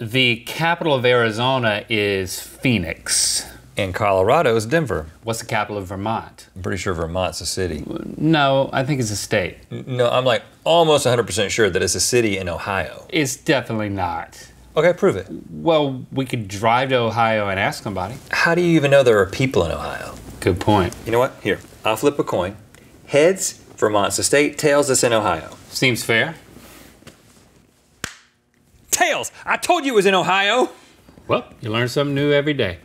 The capital of Arizona is Phoenix. And Colorado is Denver. What's the capital of Vermont? I'm pretty sure Vermont's a city. No, I think it's a state. No, I'm like almost 100% sure that it's a city in Ohio. It's definitely not. Okay, prove it. Well, we could drive to Ohio and ask somebody. How do you even know there are people in Ohio? Good point. You know what? Here, I'll flip a coin. Heads, Vermont's a state. Tails, it's in Ohio. Seems fair. Tails! I told you it was in Ohio! Well, you learn something new every day.